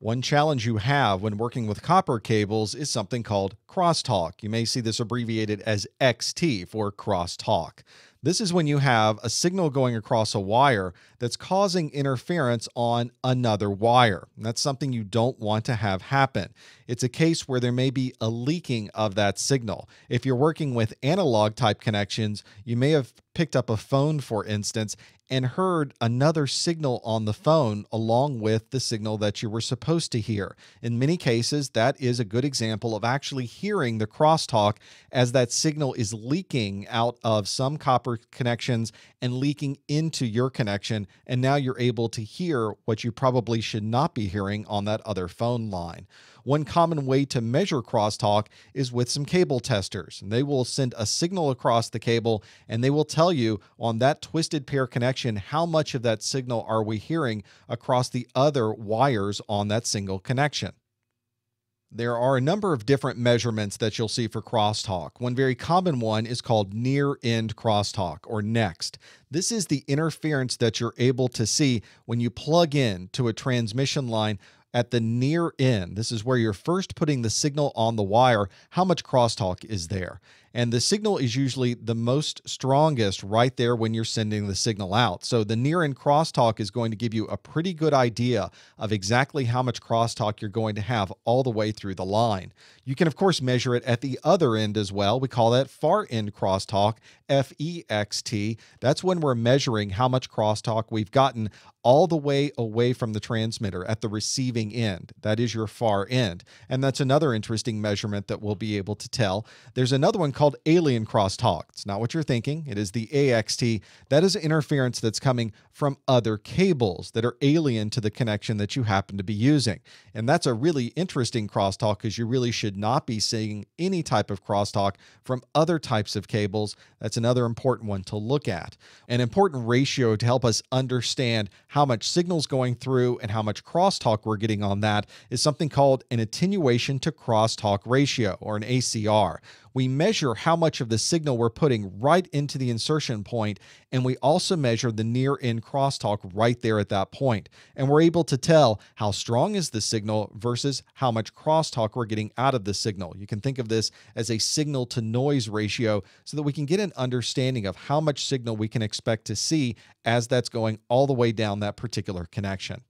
One challenge you have when working with copper cables is something called crosstalk. You may see this abbreviated as XT for crosstalk. This is when you have a signal going across a wire that's causing interference on another wire. And that's something you don't want to have happen. It's a case where there may be a leaking of that signal. If you're working with analog type connections, you may have picked up a phone, for instance, and heard another signal on the phone along with the signal that you were supposed to hear. In many cases, that is a good example of actually hearing the crosstalk, as that signal is leaking out of some copper connections and leaking into your connection, and now you're able to hear what you probably should not be hearing on that other phone line. One common way to measure crosstalk is with some cable testers. And they will send a signal across the cable, and they will tell you on that twisted pair connection how much of that signal are we hearing across the other wires on that single connection. There are a number of different measurements that you'll see for crosstalk. One very common one is called near-end crosstalk, or NEXT. This is the interference that you're able to see when you plug in to a transmission line at the near end. This is where you're first putting the signal on the wire. How much crosstalk is there? And the signal is usually the most strongest right there when you're sending the signal out. So the near end crosstalk is going to give you a pretty good idea of exactly how much crosstalk you're going to have all the way through the line. You can, of course, measure it at the other end as well. We call that far end crosstalk, FEXT. That's when we're measuring how much crosstalk we've gotten all the way away from the transmitter at the receiving end. That is your far end. And that's another interesting measurement that we'll be able to tell. There's another one called alien crosstalk. It's not what you're thinking. It is the AXT. That is interference that's coming from other cables that are alien to the connection that you happen to be using. And that's a really interesting crosstalk, because you really should not be seeing any type of crosstalk from other types of cables. That's another important one to look at. An important ratio to help us understand how much signal's going through and how much crosstalk we're getting on that is something called an attenuation to crosstalk ratio, or an ACR. We measure how much of the signal we're putting right into the insertion point, and we also measure the near-end crosstalk right there at that point. And we're able to tell how strong is the signal versus how much crosstalk we're getting out of the signal. You can think of this as a signal-to-noise ratio, so that we can get an understanding of how much signal we can expect to see as that's going all the way down that particular connection.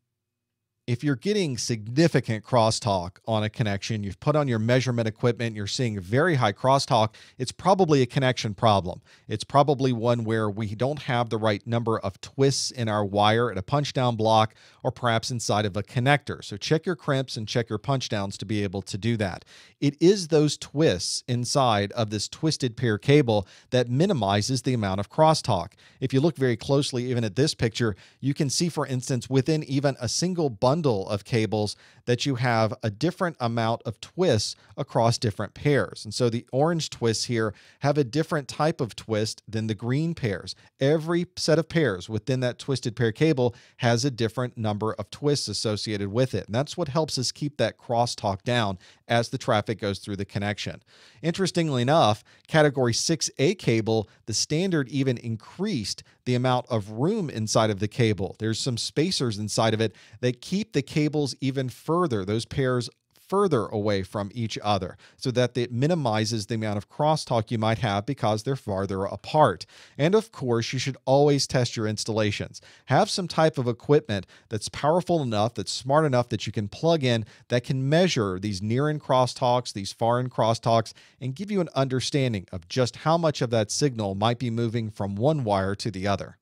If you're getting significant crosstalk on a connection, you've put on your measurement equipment, you're seeing very high crosstalk, it's probably a connection problem. It's probably one where we don't have the right number of twists in our wire at a punch down block, or perhaps inside of a connector. So check your crimps and check your punch downs to be able to do that. It is those twists inside of this twisted pair cable that minimizes the amount of crosstalk. If you look very closely, even at this picture, you can see, for instance, within even a single bundle of cables, that you have a different amount of twists across different pairs. And so the orange twists here have a different type of twist than the green pairs. Every set of pairs within that twisted pair cable has a different number of twists associated with it. And that's what helps us keep that crosstalk down as the traffic goes through the connection. Interestingly enough, Category 6A cable, the standard even increased the amount of room inside of the cable. There's some spacers inside of it that keep the cables even further, those pairs further away from each other, so that it minimizes the amount of crosstalk you might have because they're farther apart. And of course, you should always test your installations. Have some type of equipment that's powerful enough, that's smart enough, that you can plug in, that can measure these near-end crosstalks, these far-end crosstalks, and give you an understanding of just how much of that signal might be moving from one wire to the other.